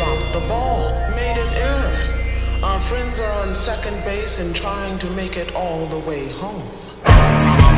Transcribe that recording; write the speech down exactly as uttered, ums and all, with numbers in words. dropped the ball, made an error. Our friends are on second base and trying to make it all the way home.